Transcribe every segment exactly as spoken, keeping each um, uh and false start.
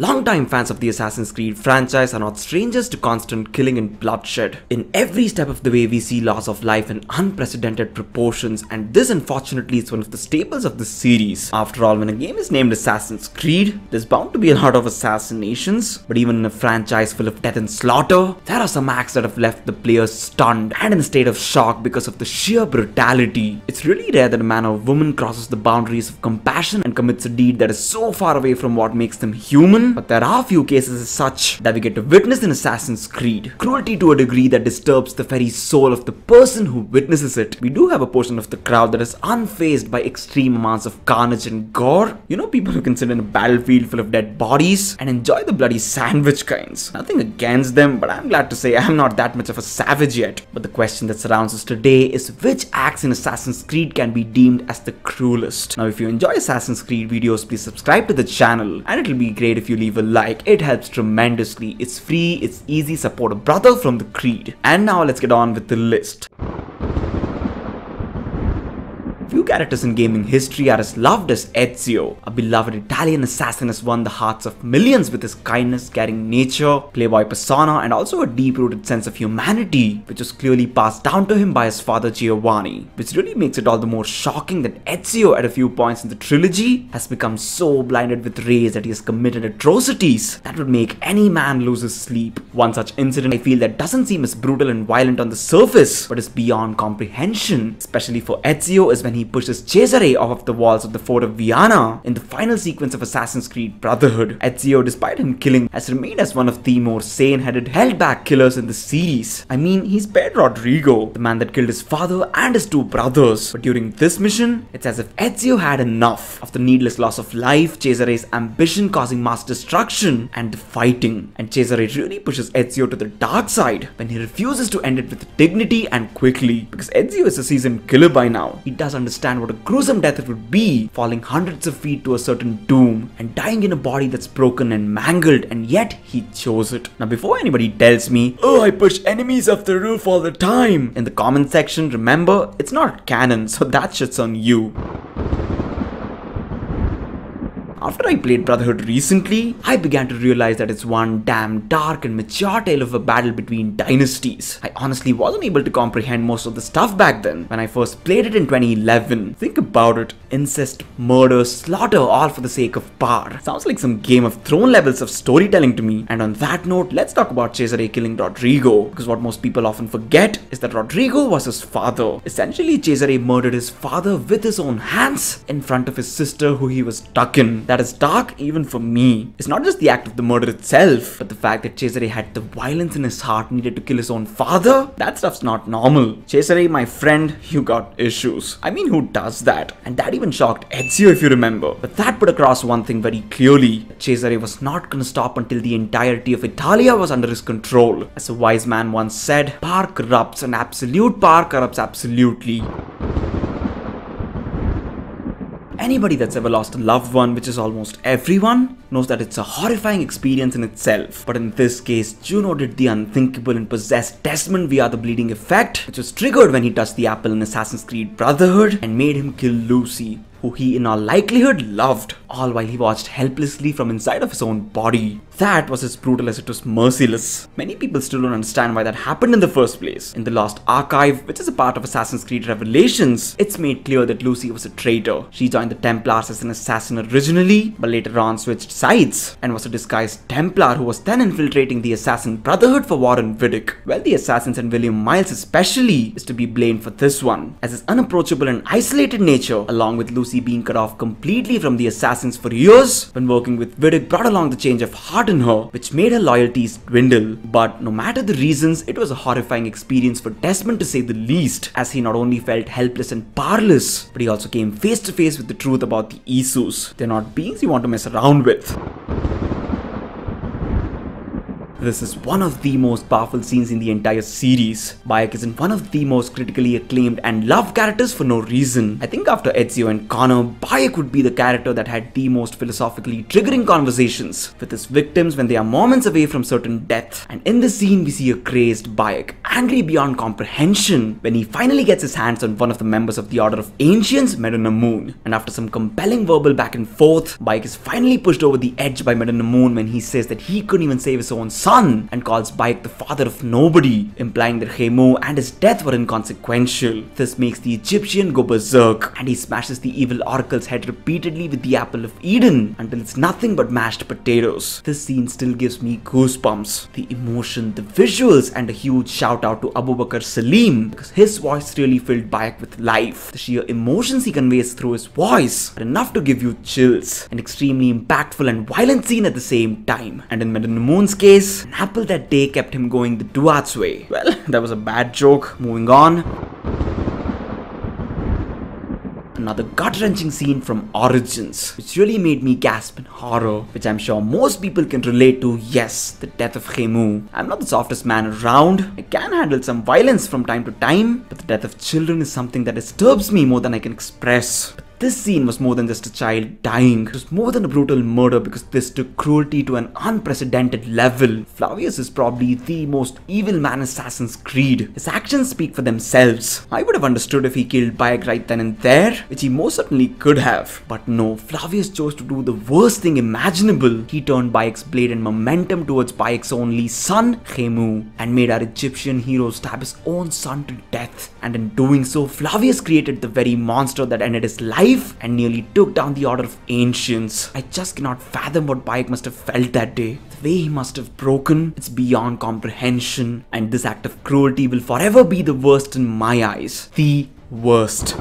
Long-time fans of the Assassin's Creed franchise are not strangers to constant killing and bloodshed. In every step of the way, we see loss of life in unprecedented proportions, and this unfortunately is one of the staples of the series. After all, when a game is named Assassin's Creed, there's bound to be a lot of assassinations, but even in a franchise full of death and slaughter, there are some acts that have left the players stunned and in a state of shock because of the sheer brutality. It's really rare that a man or woman crosses the boundaries of compassion and commits a deed that is so far away from what makes them human. But there are few cases as such that we get to witness in Assassin's Creed. Cruelty to a degree that disturbs the very soul of the person who witnesses it. We do have a portion of the crowd that is unfazed by extreme amounts of carnage and gore. You know, people who can sit in a battlefield full of dead bodies and enjoy the bloody sandwich kinds. Nothing against them, but I'm glad to say I'm not that much of a savage yet. But the question that surrounds us today is which acts in Assassin's Creed can be deemed as the cruelest. Now, if you enjoy Assassin's Creed videos, please subscribe to the channel, and it'll be great if you leave a like. It helps tremendously. It's free, it's easy. Support a brother from the Creed. And now let's get on with the list. Few characters in gaming history are as loved as Ezio. A beloved Italian assassin has won the hearts of millions with his kindness, caring nature, playboy persona, and also a deep-rooted sense of humanity, which was clearly passed down to him by his father Giovanni, which really makes it all the more shocking that Ezio, at a few points in the trilogy, has become so blinded with rage that he has committed atrocities that would make any man lose his sleep. One such incident, I feel, that doesn't seem as brutal and violent on the surface, but is beyond comprehension, especially for Ezio, is when he pushes Cesare off of the walls of the fort of Viana in the final sequence of Assassin's Creed Brotherhood. Ezio, despite him killing, has remained as one of the more sane-headed, held-back killers in the series. I mean, he spared Rodrigo, the man that killed his father and his two brothers. But during this mission, it's as if Ezio had enough of the needless loss of life, Cesare's ambition causing mass destruction, and the fighting. And Cesare really pushes Ezio to the dark side when he refuses to end it with dignity and quickly. Because Ezio is a seasoned killer by now. He doesn't understand what a gruesome death it would be, falling hundreds of feet to a certain doom and dying in a body that's broken and mangled, and yet he chose it. Now, before anybody tells me, oh, I push enemies off the roof all the time, in the comment section, remember, it's not canon, so that shit's on you. After I played Brotherhood recently, I began to realize that it's one damn dark and mature tale of a battle between dynasties. I honestly wasn't able to comprehend most of the stuff back then when I first played it in twenty eleven. Think about it. Incest, murder, slaughter, all for the sake of power. Sounds like some Game of Thrones levels of storytelling to me. And on that note, let's talk about Cesare killing Rodrigo, because what most people often forget is that Rodrigo was his father. Essentially, Cesare murdered his father with his own hands in front of his sister who he was stuck in. That is dark even for me. It's not just the act of the murder itself, but the fact that Cesare had the violence in his heart needed to kill his own father? That stuff's not normal. Cesare, my friend, you got issues. I mean, who does that? And that even shocked Ezio, if you remember. But that put across one thing very clearly. Cesare was not gonna stop until the entirety of Italia was under his control. As a wise man once said, power corrupts and absolute power corrupts absolutely. Anybody that's ever lost a loved one, which is almost everyone, knows that it's a horrifying experience in itself. But in this case, Juno did the unthinkable and possessed Desmond via the bleeding effect, which was triggered when he touched the apple in Assassin's Creed Brotherhood and made him kill Lucy, who he in all likelihood loved, all while he watched helplessly from inside of his own body. That was as brutal as it was merciless. Many people still don't understand why that happened in the first place. In the Lost Archive, which is a part of Assassin's Creed Revelations, it's made clear that Lucy was a traitor. She joined the Templars as an assassin originally, but later on switched sides and was a disguised Templar who was then infiltrating the Assassin Brotherhood for Warren Vidic. Well, the Assassins and William Miles especially is to be blamed for this one, as his unapproachable and isolated nature, along with Lucy being cut off completely from the assassins for years when working with Vidic, brought along the change of heart in her, which made her loyalties dwindle. But no matter the reasons, it was a horrifying experience for Desmond, to say the least, as he not only felt helpless and powerless, but he also came face to face with the truth about the Isus. They're not beings you want to mess around with. This is one of the most powerful scenes in the entire series. Bayek is one of the most critically acclaimed and loved characters for no reason. I think after Ezio and Connor, Bayek would be the character that had the most philosophically triggering conversations with his victims when they are moments away from certain death. And in this scene, we see a crazed Bayek, angry beyond comprehension, when he finally gets his hands on one of the members of the Order of Ancients, Medunamun. And after some compelling verbal back and forth, Bayek is finally pushed over the edge by Medunamun when he says that he couldn't even save his own son and calls Bayek the father of nobody, implying that Khemu and his death were inconsequential. This makes the Egyptian go berserk, and he smashes the evil oracle's head repeatedly with the apple of Eden until it's nothing but mashed potatoes. This scene still gives me goosebumps. The emotion, the visuals, and a huge shout out to Abu Bakr Salim, because his voice really filled Bayek with life. The sheer emotions he conveys through his voice are enough to give you chills. An extremely impactful and violent scene at the same time. And in Medunamun's case, an apple that day kept him going the duat's way. Well, that was a bad joke. Moving on. Another gut-wrenching scene from Origins, which really made me gasp in horror, which I'm sure most people can relate to. Yes, the death of Khemu. I'm not the softest man around. I can handle some violence from time to time, but the death of children is something that disturbs me more than I can express. But this scene was more than just a child dying. It was more than a brutal murder, because this took cruelty to an unprecedented level. Flavius is probably the most evil man in Assassin's Creed. His actions speak for themselves. I would have understood if he killed Bayek right then and there, which he most certainly could have. But no, Flavius chose to do the worst thing imaginable. He turned Bayek's blade and momentum towards Bayek's only son, Khemu, and made our Egyptian hero stab his own son to death. And in doing so, Flavius created the very monster that ended his life and nearly took down the Order of Ancients. I just cannot fathom what Bayek must have felt that day. The way he must have broken, it's beyond comprehension. And this act of cruelty will forever be the worst in my eyes. The worst.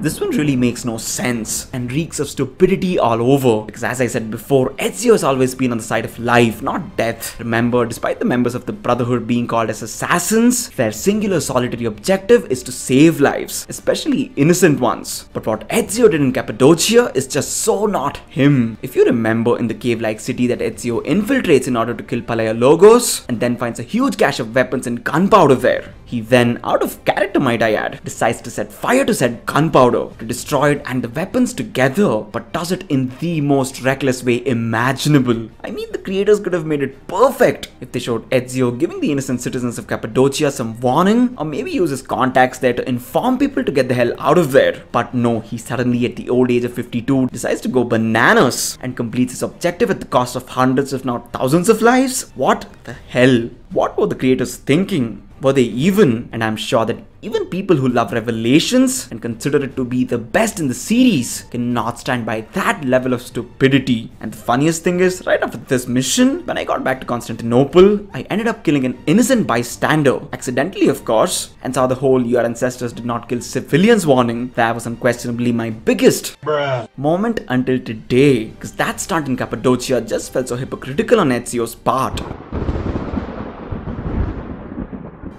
This one really makes no sense and reeks of stupidity all over, because as I said before, Ezio has always been on the side of life, not death. Remember, despite the members of the Brotherhood being called as assassins, their singular solitary objective is to save lives, especially innocent ones. But what Ezio did in Cappadocia is just so not him. If you remember, in the cave-like city that Ezio infiltrates in order to kill Palaiologos, and then finds a huge cache of weapons and gunpowder there. He then, out of character might I add, decides to set fire to said gunpowder, to destroy it and the weapons together, but does it in the most reckless way imaginable. I mean, the creators could have made it perfect if they showed Ezio giving the innocent citizens of Cappadocia some warning, or maybe use his contacts there to inform people to get the hell out of there. But no, he suddenly at the old age of fifty-two decides to go bananas and completes his objective at the cost of hundreds if not thousands of lives. What the hell? What were the creators thinking? Were they even? And I'm sure that even people who love Revelations and consider it to be the best in the series cannot stand by that level of stupidity. And the funniest thing is, right after this mission, when I got back to Constantinople, I ended up killing an innocent bystander, accidentally of course, and saw the whole "your ancestors did not kill civilians" warning. That was unquestionably my biggest Bruh. moment until today, because that stunt in Cappadocia just felt so hypocritical on Ezio's part.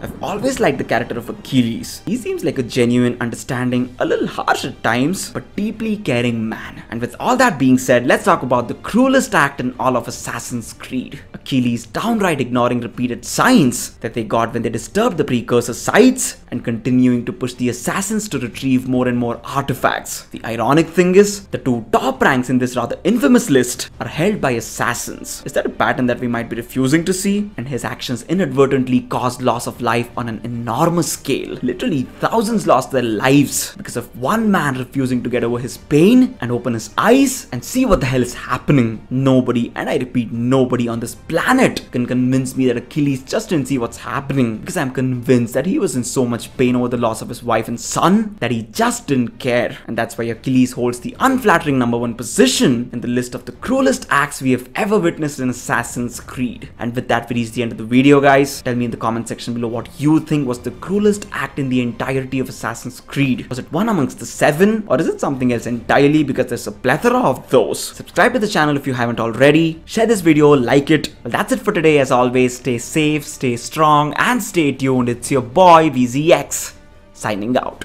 I've always liked the character of Achilles. He seems like a genuine, understanding, a little harsh at times, but deeply caring man. And with all that being said, let's talk about the cruelest act in all of Assassin's Creed. Achilles downright ignoring repeated signs that they got when they disturbed the Precursor sites, and continuing to push the assassins to retrieve more and more artifacts. The ironic thing is, the two top ranks in this rather infamous list are held by assassins. Is that a pattern that we might be refusing to see? And his actions inadvertently caused loss of life on an enormous scale. Literally thousands lost their lives because of one man refusing to get over his pain and open his eyes and see what the hell is happening. Nobody, and I repeat, nobody on this planet can convince me that Achilles just didn't see what's happening, because I'm convinced that he was in so much pain over the loss of his wife and son that he just didn't care. And that's why Achilles holds the unflattering number one position in the list of the cruelest acts we have ever witnessed in Assassin's Creed. And with that, we reach the end of the video, guys. Tell me in the comment section below what you think was the cruelest act in the entirety of Assassin's Creed. Was it one amongst the seven, or is it something else entirely, because there's a plethora of those? Subscribe to the channel if you haven't already. Share this video, like it. Well, that's it for today. As always, stay safe, stay strong, and stay tuned. It's your boy V Z X signing out.